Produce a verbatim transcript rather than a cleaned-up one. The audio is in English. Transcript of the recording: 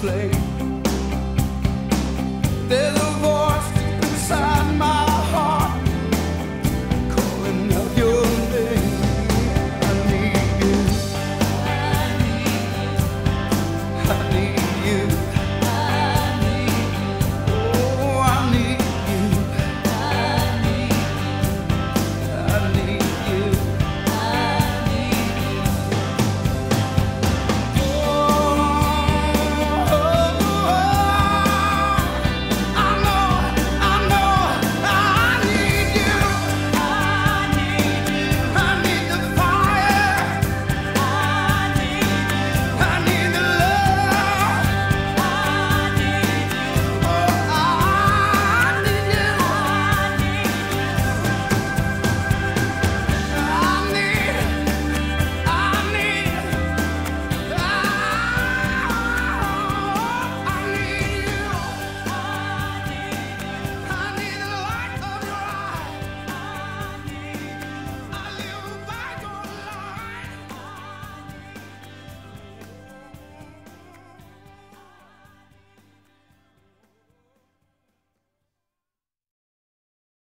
flame. There's a